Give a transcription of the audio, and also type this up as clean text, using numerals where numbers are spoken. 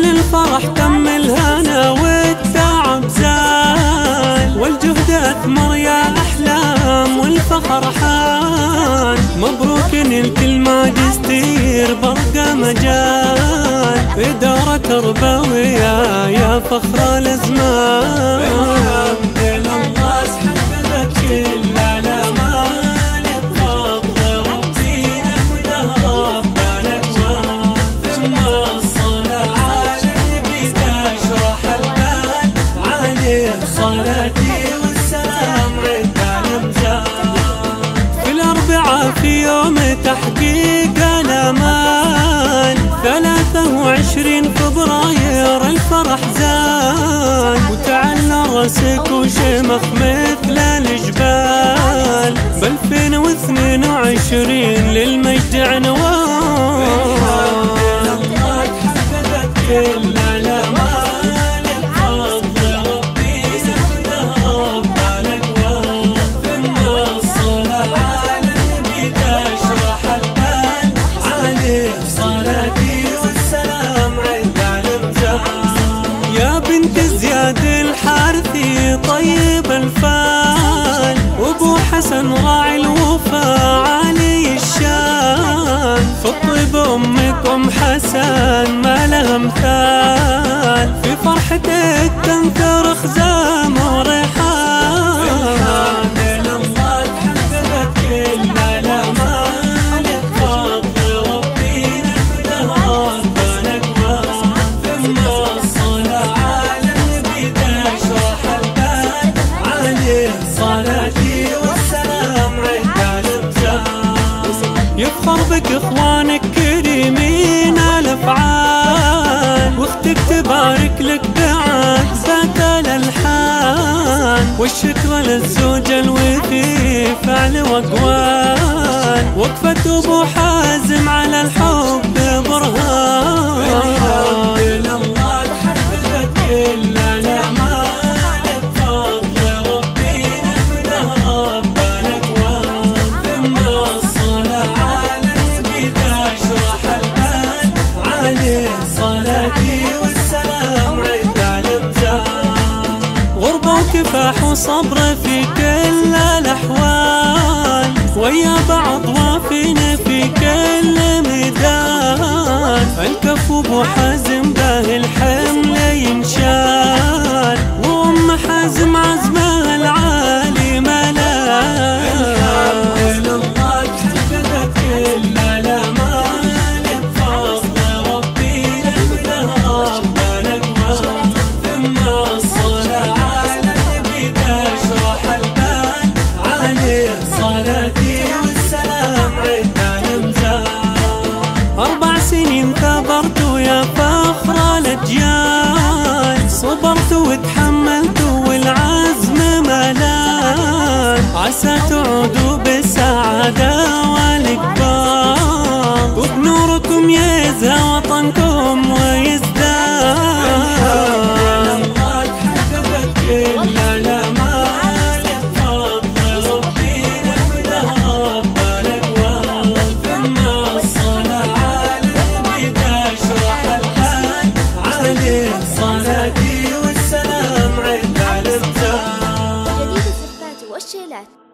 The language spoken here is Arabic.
للفرح تم الهنا والتعب زال، والجهد أثمر يا أحلام والفخر حال. مبروك الكل ما قستير برقى مجال، إدارة تربوية يا فخر الأزمان. بالحمد لله سحبت كل في يوم تحقيق الأمان 23 فبراير الفرح زان، وتعلى راسك وشمخ مثل الجبال. ب2022 للمجد عنوان. الحارثي طيب الفال، وابو حسن راعي الوفا علي الشان. فالطيب امك ام حسن ما لها مثال، في فرحتك تنثر خزام وريحان. يفخر بك اخوانك كريمين الافعال، واختك تبارك لك بعزبك الالحان. والشكر للزوج الوفي فعل واقوال، وقفة ابو حازم على الحب برهان. كفاح وصبر في كل الأحوال، ويا بعض وافينا في كل ميدان. الكف أبو حازم به الحمل ينشال، وأم حازم عزمها العالي ملال. صبرت وتحملت والعزم ملان، عسى تعودوا بالسعادة والإقبال، وبنوركم يزهى وطنكم ويزداد. صلاتي والسلام عند الابتسام.